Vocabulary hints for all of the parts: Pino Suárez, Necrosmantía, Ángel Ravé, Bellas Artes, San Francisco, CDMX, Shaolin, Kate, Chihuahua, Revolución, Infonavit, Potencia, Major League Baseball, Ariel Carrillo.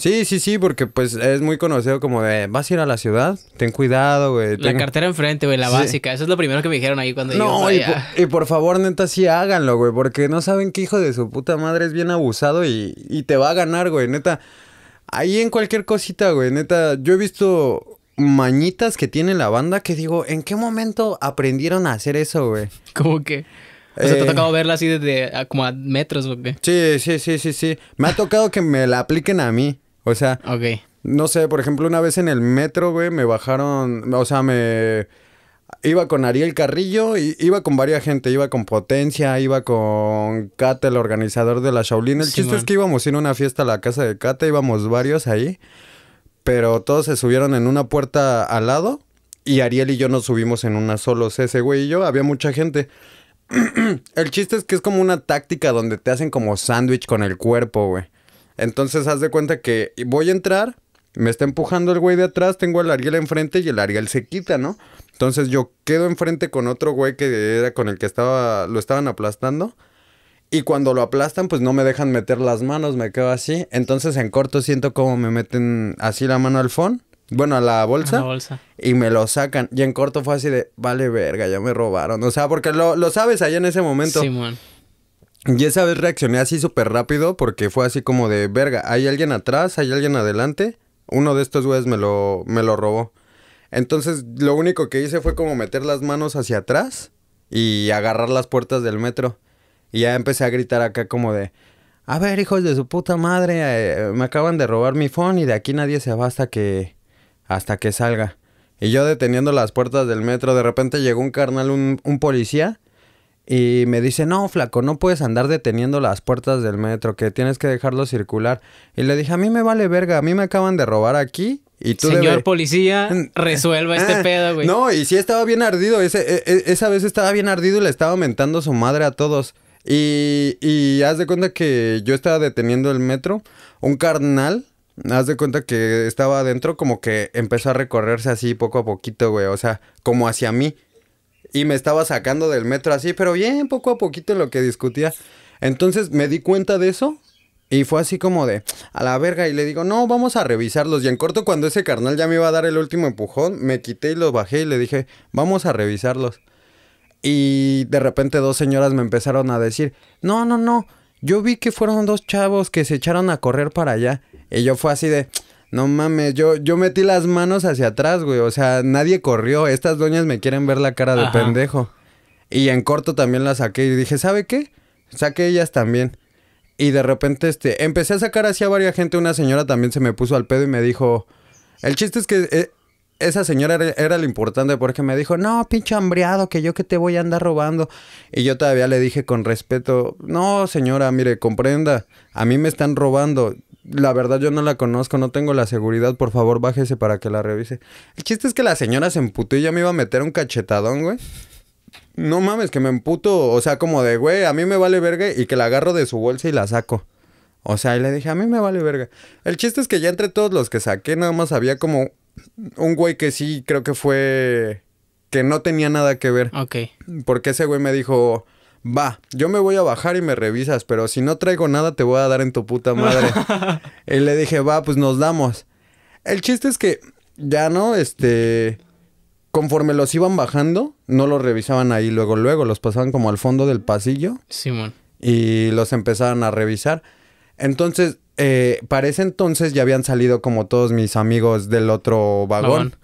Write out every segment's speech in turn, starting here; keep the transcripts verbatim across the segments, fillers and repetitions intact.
Sí, sí, sí, porque pues es muy conocido como de, vas a ir a la ciudad, ten cuidado, güey. Ten... La cartera enfrente, güey, la sí. básica. Eso es lo primero que me dijeron ahí cuando no, yo... No, y, por, y por favor, neta, sí háganlo, güey, porque no saben qué hijo de su puta madre es bien abusado y, y te va a ganar, güey, neta. Ahí en cualquier cosita, güey, neta, yo he visto mañitas que tiene la banda que digo, ¿en qué momento aprendieron a hacer eso, güey? ¿Cómo que...? O sea, ¿te ha tocado verla así desde a, como a metros o qué? Sí, sí, sí, sí, sí. Me ha tocado que me la apliquen a mí. O sea, okay. No sé, por ejemplo, una vez en el metro, güey, me bajaron... O sea, me... Iba con Ariel Carrillo, y iba con varias gente. Iba con Potencia, iba con Kate, el organizador de la Shaolin. El sí, chiste man. es que íbamos a ir a una fiesta a la casa de Kate, íbamos varios ahí. Pero todos se subieron en una puerta al lado. Y Ariel y yo nos subimos en una solo. Ese güey y yo, había mucha gente. El chiste es que es como una táctica donde te hacen como sándwich con el cuerpo, güey. Entonces, haz de cuenta que voy a entrar, me está empujando el güey de atrás, tengo al Ariel enfrente y el Ariel se quita, ¿no? Entonces, yo quedo enfrente con otro güey que era con el que estaba, lo estaban aplastando. Y cuando lo aplastan, pues no me dejan meter las manos, me quedo así. Entonces, en corto siento como me meten así la mano al fondo. Bueno, a la bolsa. A la bolsa. Y me lo sacan. Y en corto fue así de, vale verga, ya me robaron. O sea, porque lo, lo sabes allá en ese momento. Simón. Y esa vez reaccioné así súper rápido porque fue así como de, verga, hay alguien atrás, hay alguien adelante. Uno de estos güeyes me lo, me lo robó. Entonces, lo único que hice fue como meter las manos hacia atrás y agarrar las puertas del metro. Y ya empecé a gritar acá como de... A ver, hijos de su puta madre, eh, me acaban de robar mi phone y de aquí nadie se va hasta que... Hasta que salga. Y yo deteniendo las puertas del metro, de repente llegó un carnal, un, un policía, y me dice, no, flaco, no puedes andar deteniendo las puertas del metro, que tienes que dejarlo circular. Y le dije, a mí me vale verga, a mí me acaban de robar aquí. Y tú Señor debe... policía, resuelva este pedo, güey. No, y sí estaba bien ardido, ese, esa vez estaba bien ardido y le estaba mentando su madre a todos. Y, y haz de cuenta que yo estaba deteniendo el metro, un carnal... Haz de cuenta que estaba adentro, como que empezó a recorrerse así poco a poquito, güey. O sea, como hacia mí. Y me estaba sacando del metro así, pero bien poco a poquito en lo que discutía. Entonces me di cuenta de eso y fue así como de a la verga. Y le digo, no, vamos a revisarlos. Y en corto, cuando ese carnal ya me iba a dar el último empujón, me quité y los bajé y le dije, vamos a revisarlos. Y de repente dos señoras me empezaron a decir, no, no, no. Yo vi que fueron dos chavos que se echaron a correr para allá. Y yo fue así de, no mames, yo, yo metí las manos hacia atrás, güey. O sea, nadie corrió. Estas doñas me quieren ver la cara de Ajá. pendejo. Y en corto también la saqué y dije, ¿sabe qué? Saqué ellas también. Y de repente, este, empecé a sacar así a varias gente. Una señora también se me puso al pedo y me dijo... El chiste es que eh, esa señora era, era lo importante porque me dijo, no, pinche hambreado, que yo que te voy a andar robando. Y yo todavía le dije con respeto, no, señora, mire, comprenda, a mí me están robando... La verdad yo no la conozco, no tengo la seguridad, por favor bájese para que la revise. El chiste es que la señora se emputó y ya me iba a meter un cachetadón, güey. No mames, que me emputo, o sea, como de, güey, a mí me vale verga y que la agarro de su bolsa y la saco. O sea, y le dije, a mí me vale verga. El chiste es que ya entre todos los que saqué nada más había como un güey que sí creo que fue... Que no tenía nada que ver. Ok. Porque ese güey me dijo... Va, yo me voy a bajar y me revisas, pero si no traigo nada te voy a dar en tu puta madre. Y le dije, va, pues nos damos. El chiste es que ya no, este... Conforme los iban bajando, no los revisaban ahí luego, luego. Los pasaban como al fondo del pasillo. Simón. Y los empezaban a revisar. Entonces, eh, para ese entonces ya habían salido como todos mis amigos del otro vagón. Vagón.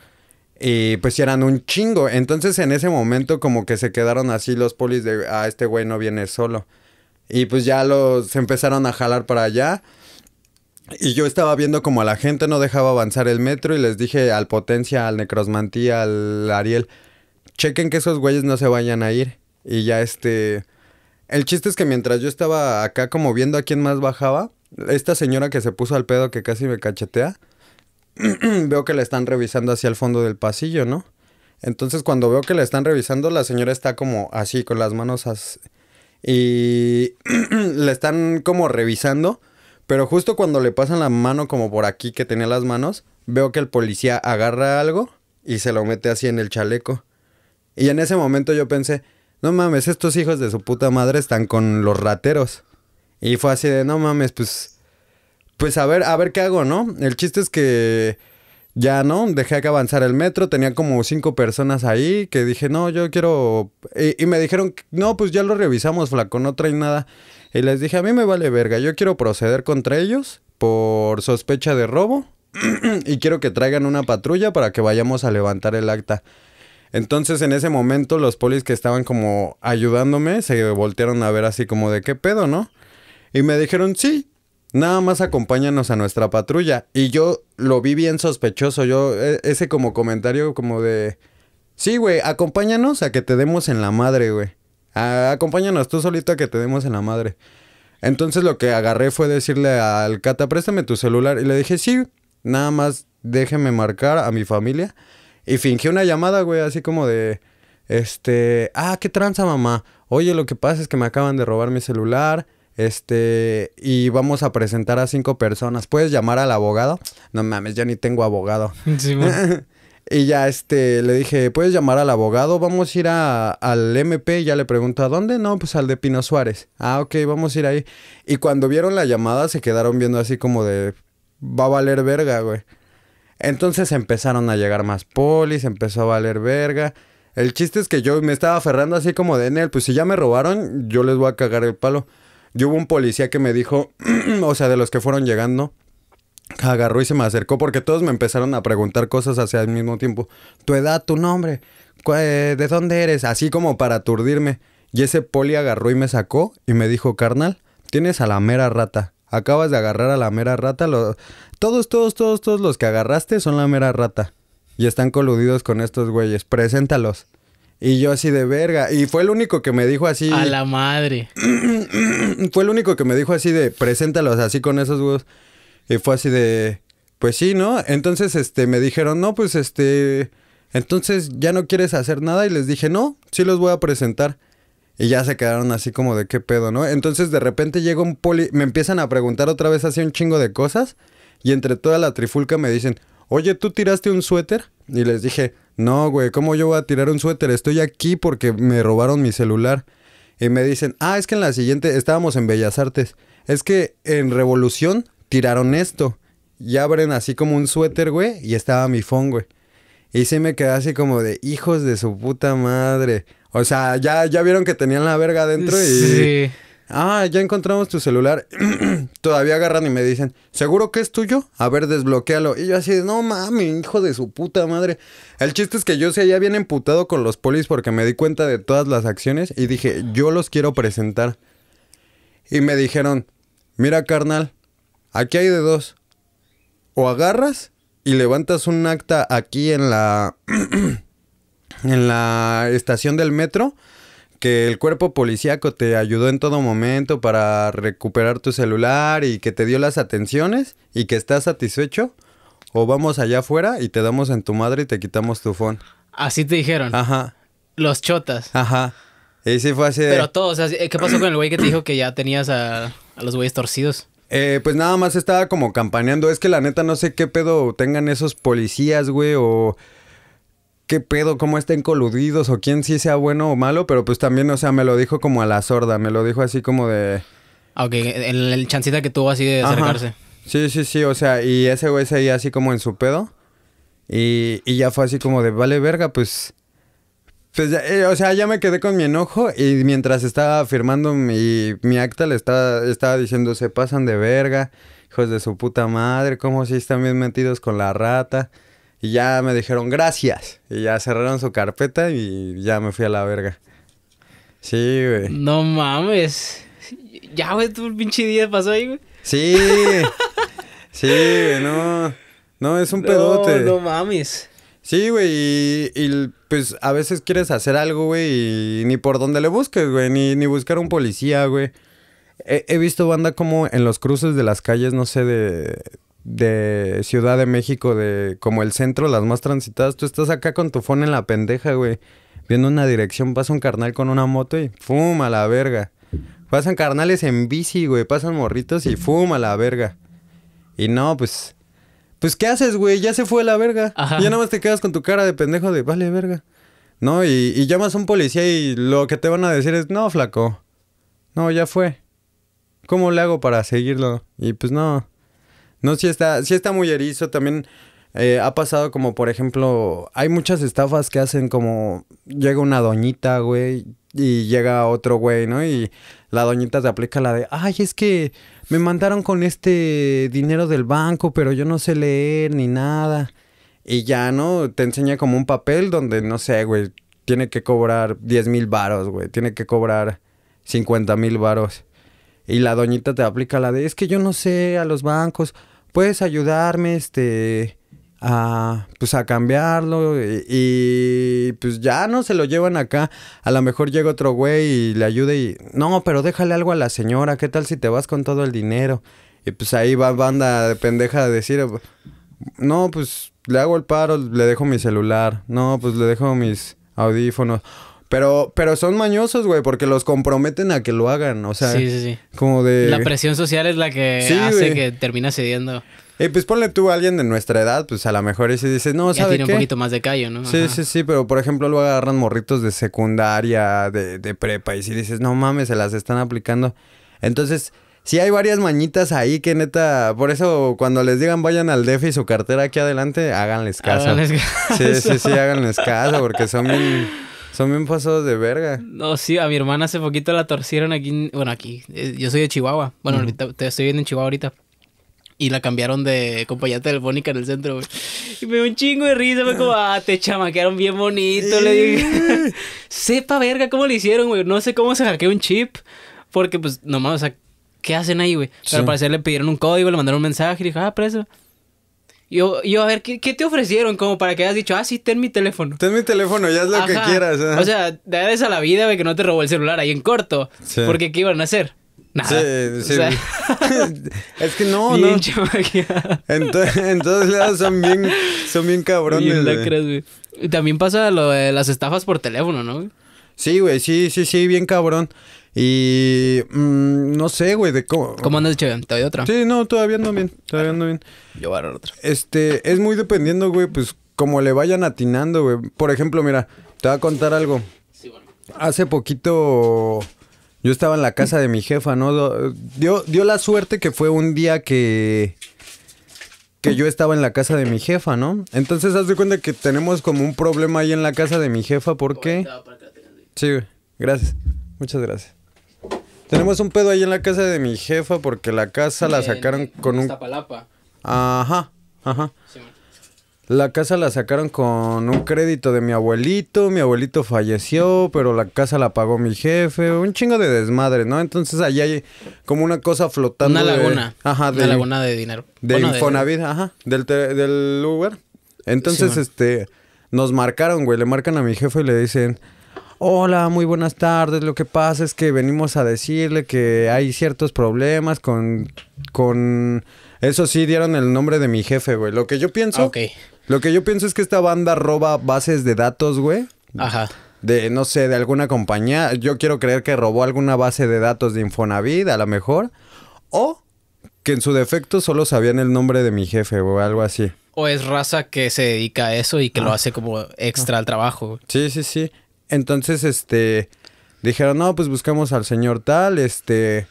Y pues eran un chingo. Entonces en ese momento como que se quedaron así los polis de... Ah, este güey no viene solo. Y pues ya los empezaron a jalar para allá. Y yo estaba viendo como a la gente no dejaba avanzar el metro. Y les dije al Potencia, al Necrosmantía, al Ariel... Chequen que esos güeyes no se vayan a ir. Y ya este... El chiste es que mientras yo estaba acá como viendo a quién más bajaba... Esta señora que se puso al pedo que casi me cachetea... Veo que la están revisando hacia el fondo del pasillo, ¿no? Entonces, cuando veo que la están revisando, la señora está como así, con las manos así. Y la están como revisando. Pero justo cuando le pasan la mano como por aquí, que tenía las manos, veo que el policía agarra algo y se lo mete así en el chaleco. Y en ese momento yo pensé, no mames, estos hijos de su puta madre están con los rateros. Y fue así de, no mames, pues... pues a ver, a ver qué hago, ¿no? El chiste es que ya, ¿no? Dejé que avanzar el metro, tenía como cinco personas ahí que dije, no, yo quiero... Y, y me dijeron, no, pues ya lo revisamos, flaco, no traen nada. Y les dije, a mí me vale verga, yo quiero proceder contra ellos por sospecha de robo y quiero que traigan una patrulla para que vayamos a levantar el acta. Entonces en ese momento los polis que estaban como ayudándome se voltearon a ver así como de qué pedo, ¿no? Y me dijeron, sí, nada más acompáñanos a nuestra patrulla. Y yo lo vi bien sospechoso, yo ese como comentario como de, sí, güey, acompáñanos a que te demos en la madre, güey. Acompáñanos tú solito a que te demos en la madre. Entonces lo que agarré fue decirle al Cata, préstame tu celular. Y le dije, sí, nada más déjeme marcar a mi familia. Y fingí una llamada, güey, así como de... Este... Ah, qué tranza, mamá. Oye, lo que pasa es que me acaban de robar mi celular. Este... Y vamos a presentar a cinco personas. ¿Puedes llamar al abogado? No mames, yo ni tengo abogado. Sí, bueno. Y ya, este... Le dije, ¿puedes llamar al abogado? Vamos a ir a, al eme pe. Y ya le pregunto, ¿a dónde? No, pues al de Pino Suárez. Ah, ok, vamos a ir ahí. Y cuando vieron la llamada se quedaron viendo así como de... Va a valer verga, güey. Entonces empezaron a llegar más polis, empezó a valer verga. El chiste es que yo me estaba aferrando así como de Nel, pues si ya me robaron, yo les voy a cagar el palo. Y hubo un policía que me dijo, o sea, de los que fueron llegando, agarró y se me acercó porque todos me empezaron a preguntar cosas hacia el mismo tiempo. Tu edad, tu nombre, ¿de dónde eres? Así como para aturdirme. Y ese poli agarró y me sacó y me dijo, carnal, tienes a la mera rata. Acabas de agarrar a la mera rata. Lo... Todos, todos, todos, todos los que agarraste son la mera rata. Y están coludidos con estos güeyes. Preséntalos. Y yo así de verga. Y fue el único que me dijo así... A la madre. Fue el único que me dijo así de... Preséntalos así con esos güeyes. Y fue así de... Pues sí, ¿no? Entonces este me dijeron... No, pues este... Entonces ya no quieres hacer nada. Y les dije... No, sí los voy a presentar. Y ya se quedaron así como de qué pedo, ¿no? Entonces de repente llega un poli... Me empiezan a preguntar otra vez así un chingo de cosas. Y entre toda la trifulca me dicen... Oye, ¿tú tiraste un suéter? Y les dije... No, güey, ¿cómo yo voy a tirar un suéter? Estoy aquí porque me robaron mi celular. Y me dicen... Ah, es que en la siguiente... Estábamos en Bellas Artes. Es que en Revolución tiraron esto. Y abren así como un suéter, güey. Y estaba mi phone, güey. Y sí me quedé así como de... Hijos de su puta madre... O sea, ya, ya vieron que tenían la verga adentro y... Sí. Ah, ya encontramos tu celular. Todavía agarran y me dicen, ¿seguro que es tuyo? A ver, desbloquéalo. Y yo así, no mami, hijo de su puta madre. El chiste es que yo se había bien emputado con los polis porque me di cuenta de todas las acciones. Y dije, yo los quiero presentar. Y me dijeron, mira carnal, aquí hay de dos. O agarras y levantas un acta aquí en la... en la estación del metro, que el cuerpo policíaco te ayudó en todo momento para recuperar tu celular y que te dio las atenciones y que estás satisfecho, o vamos allá afuera y te damos en tu madre y te quitamos tu phone. Así te dijeron. Ajá. Los chotas. Ajá. Y sí fue así de... Pero todos, o sea, ¿qué pasó con el güey que te dijo que ya tenías a, a los güeyes torcidos? Eh, pues nada más estaba como campaneando. Es que la neta no sé qué pedo tengan esos policías, güey, o... ¿Qué pedo? ¿Cómo estén coludidos? ¿O quién sí sea bueno o malo? Pero pues también, o sea, me lo dijo como a la sorda. Me lo dijo así como de... Ah, ok. El, el chancita que tuvo así de acercarse. Ajá. Sí, sí, sí. O sea, y ese güey se iba así como en su pedo. Y, y ya fue así como de... Vale, verga, pues... pues ya, eh, o sea, ya me quedé con mi enojo. Y mientras estaba firmando mi, mi acta, le estaba, estaba diciendo... Se pasan de verga. Hijos de su puta madre. ¿Cómo si están bien metidos con la rata? Y ya me dijeron gracias. Y ya cerraron su carpeta y ya me fui a la verga. Sí, güey. No mames. Ya, güey, tu pinche día pasó ahí, güey. Sí. Sí, güey, no. No, es un no, pedote. No mames. Sí, güey. Y, y pues a veces quieres hacer algo, güey, y ni por dónde le busques, güey. Ni, ni buscar un policía, güey. He, he visto banda como en los cruces de las calles, no sé, de... de Ciudad de México, de como el centro, las más transitadas. Tú estás acá con tu phone en la pendeja, güey, viendo una dirección, pasa un carnal con una moto y ¡fum! A la verga. Pasan carnales en bici, güey, pasan morritos y ¡fum! A la verga. Y no, pues... Pues, ¿qué haces, güey? Ya se fue la verga. Ajá. Ya nada más te quedas con tu cara de pendejo de vale, verga. No, y, y llamas a un policía y lo que te van a decir es no, flaco. No, ya fue. ¿Cómo le hago para seguirlo? Y pues no... No, sí está, sí está muy erizo. También eh, ha pasado como, por ejemplo, hay muchas estafas que hacen como... Llega una doñita, güey, y llega otro güey, ¿no? Y la doñita te aplica la de... Ay, es que me mandaron con este dinero del banco, pero yo no sé leer ni nada. Y ya, ¿no? Te enseña como un papel donde, no sé, güey, tiene que cobrar diez mil varos, güey. Tiene que cobrar cincuenta mil varos. Y la doñita te aplica la de... Es que yo no sé a los bancos. ¿Puedes ayudarme, este... a... pues a cambiarlo? Y, y... pues ya, ¿no? Se lo llevan acá. A lo mejor llega otro güey y le ayuda y... No, pero déjale algo a la señora. ¿Qué tal si te vas con todo el dinero? Y pues ahí va banda de pendeja a decir... No, pues... Le hago el paro, le dejo mi celular. No, pues le dejo mis audífonos. Pero pero son mañosos, güey, porque los comprometen a que lo hagan. O sea, sí, sí, sí. Como de... La presión social es la que sí, hace wey. que termina cediendo. Y pues ponle tú a alguien de nuestra edad, pues a lo mejor ese dice, no, ¿sabes qué? Ya tiene un poquito más de callo, ¿no? Sí, Ajá. sí, sí, pero por ejemplo lo agarran morritos de secundaria, de, de prepa. Y si dices, no mames, se las están aplicando. Entonces... Sí hay varias mañitas ahí que neta... Por eso cuando les digan vayan al D F y su cartera aquí adelante, háganles caso. Háganles caso. Sí, sí, sí, háganles caso porque son bien, son bien pasados de verga. No, sí, a mi hermana hace poquito la torcieron aquí... Bueno, aquí. Yo soy de Chihuahua. Bueno, mm. te estoy viendo en Chihuahua ahorita. Y la cambiaron de compañía telefónica en el centro, güey. Y me dio un chingo de risa, güey, como, ah, te chamaquearon bien bonito. Le dije, sepa verga cómo le hicieron, güey. No sé cómo se hackeó un chip. Porque, pues, nomás, o sea... ¿Qué hacen ahí, güey? Sí. Pero al parecer le pidieron un código, le mandaron un mensaje y dijo, ah, preso. Yo, yo, a ver, ¿qué, ¿qué te ofrecieron? Como para que hayas dicho, ah, sí, ten mi teléfono. Ten mi teléfono, ya es lo Ajá. que quieras. ¿Eh? O sea, dales a la vida, güey, que no te robó el celular ahí en corto. Sí. Porque, ¿qué iban a hacer? Nada. Sí, sí. O sea, es que no, no. Entonces, entonces son bien, son bien cabrones, bien lacras, güey. Y también pasa lo de las estafas por teléfono, ¿no? Sí, güey, sí, sí, sí, bien cabrón. Y... Mmm, no sé, güey, de cómo... ¿Cómo andas, Che? ¿Te doy otra? Sí, no, todavía ando bien, todavía ando bien. Yo voy a dar otra. Este, es muy dependiendo, güey, pues, como le vayan atinando, güey. Por ejemplo, mira, te voy a contar algo. Sí, bueno. Hace poquito yo estaba en la casa de mi jefa, ¿no? Dio, dio la suerte que fue un día que... Que yo estaba en la casa de mi jefa, ¿no? Entonces, haz de cuenta que tenemos como un problema ahí en la casa de mi jefa, ¿por qué? Sí, güey, gracias. Muchas gracias. Tenemos un pedo ahí en la casa de mi jefa porque la casa la sacaron con un... Tapalapa. Ajá, ajá. La casa la sacaron con un crédito de mi abuelito. Mi abuelito falleció, pero la casa la pagó mi jefe. Un chingo de desmadre, ¿no? Entonces ahí hay como una cosa flotando. Una laguna. De, ajá. De, una laguna de dinero. De bueno, Infonavit, de... ajá. Del, te, del lugar. Entonces, sí, este... Nos marcaron, güey. Le marcan a mi jefe y le dicen... Hola, muy buenas tardes, lo que pasa es que venimos a decirle que hay ciertos problemas con... con... Eso sí, dieron el nombre de mi jefe, güey. Lo que yo pienso... Okay. Lo que yo pienso es que esta banda roba bases de datos, güey. Ajá. De, no sé, de alguna compañía. Yo quiero creer que robó alguna base de datos de Infonavit, a lo mejor. O que en su defecto solo sabían el nombre de mi jefe, güey, algo así. O es raza que se dedica a eso y que ah. lo hace como extra ah. al trabajo, güey. Sí, sí, sí. Entonces, este, dijeron, no, pues buscamos al señor tal, este,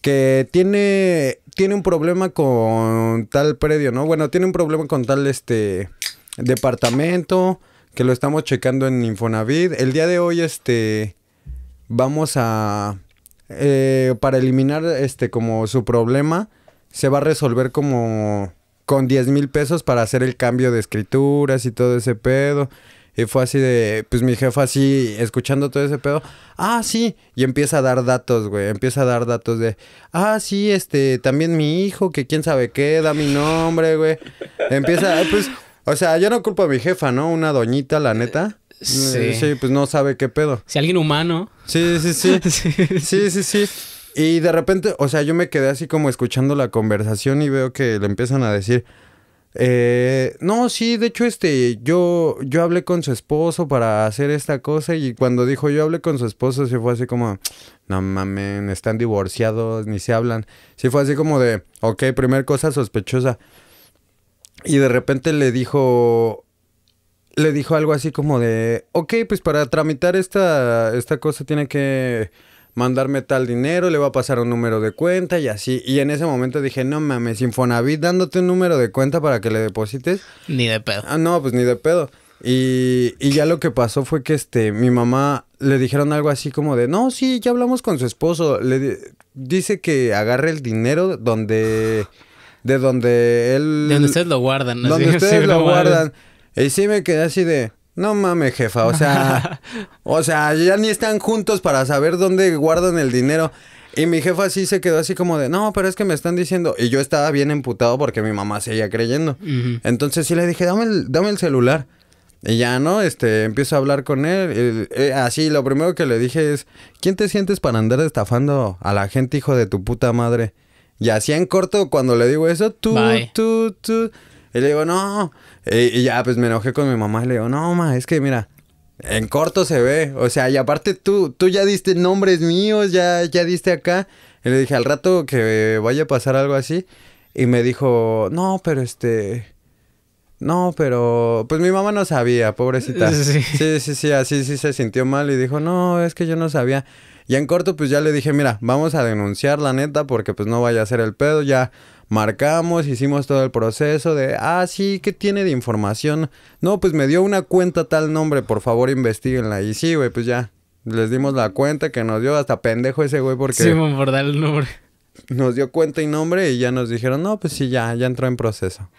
que tiene, tiene un problema con tal predio, ¿no? Bueno, tiene un problema con tal, este, departamento, que lo estamos checando en Infonavit. El día de hoy, este, vamos a, eh, para eliminar, este, como su problema, se va a resolver como con diez mil pesos para hacer el cambio de escrituras y todo ese pedo. Y fue así de... Pues mi jefa así, escuchando todo ese pedo. Ah, sí. Y empieza a dar datos, güey. Empieza a dar datos de... Ah, sí, este... También mi hijo, que quién sabe qué. Da mi nombre, güey. Empieza... Pues... O sea, yo no culpo a mi jefa, ¿no? Una doñita, la neta. Sí. Sí, pues no sabe qué pedo. Si alguien humano. Sí, sí, sí. sí, sí, sí, sí. Y de repente... O sea, yo me quedé así como escuchando la conversación y veo que le empiezan a decir... Eh, no, sí, de hecho, este, yo, yo hablé con su esposo para hacer esta cosa y cuando dijo yo hablé con su esposo, sí fue así como, no mames, están divorciados, ni se hablan. Sí fue así como de, ok, primer cosa sospechosa. Y de repente le dijo, le dijo algo así como de, ok, pues para tramitar esta, esta cosa tiene que mandarme tal dinero, le va a pasar un número de cuenta y así. Y en ese momento dije, no mames, Infonavit dándote un número de cuenta para que le deposites. Ni de pedo. Ah, no, pues ni de pedo. Y, y ya lo que pasó fue que este, mi mamá le dijeron algo así como de, no, sí, ya hablamos con su esposo. Le dice que agarre el dinero donde... De donde él... De donde ustedes lo guardan. Donde sí, ustedes sí lo, lo guardan. guardan. Y sí me quedé así de... No mames, jefa. O sea... o sea, ya ni están juntos para saber dónde guardan el dinero. Y mi jefa sí se quedó así como de... No, pero es que me están diciendo... Y yo estaba bien emputado porque mi mamá seguía creyendo. Uh-huh. Entonces sí le dije... Dame el, dame el celular. Y ya, ¿no? Este... Empiezo a hablar con él. Y, eh, así, lo primero que le dije es... ¿Quién te sientes para andar estafando a la gente, hijo de tu puta madre? Y así en corto, cuando le digo eso, tú, Bye. tú, tú. Y le digo, no. Y, y ya, pues me enojé con mi mamá. Y le digo, no, ma, es que mira, en corto se ve. O sea, y aparte tú, tú ya diste nombres míos, ya, ya diste acá. Y le dije, al rato que vaya a pasar algo así. Y me dijo, no, pero este... No, pero... Pues mi mamá no sabía, pobrecita. Sí, sí, sí, sí, así sí se sintió mal. Y dijo, no, es que yo no sabía. Y en corto, pues ya le dije, mira, vamos a denunciar la neta porque pues no vaya a ser el pedo. Ya marcamos, hicimos todo el proceso de, ah, sí, ¿qué tiene de información? No, pues me dio una cuenta tal nombre, por favor, investiguenla. Y sí, güey, pues ya les dimos la cuenta que nos dio, hasta pendejo ese güey porque... Sí, por dar el nombre. Nos dio cuenta y nombre y ya nos dijeron, no, pues sí, ya, ya entró en proceso.